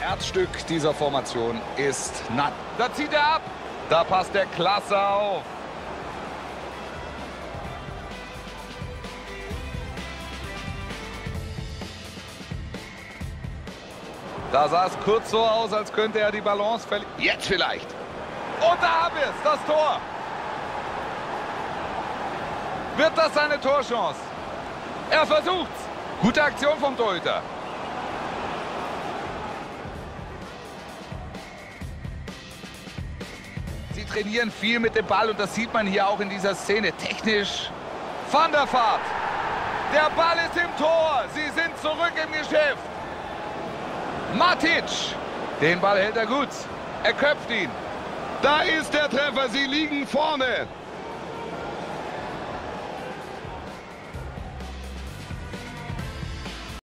Herzstück dieser Formation ist Nan. Da zieht er ab. Da passt er klasse auf. Da sah es kurz so aus, als könnte er die Balance verlieren. Jetzt vielleicht. Und da haben wir es, das Tor. Wird das seine Torchance? Er versucht's. Gute Aktion vom Torhüter. Sie trainieren viel mit dem Ball und das sieht man hier auch in dieser Szene. Technisch. Van der Vaart. Der Ball ist im Tor. Sie sind zurück im Geschäft. Matic. Den Ball hält er gut. Er köpft ihn. Da ist der Treffer. Sie liegen vorne.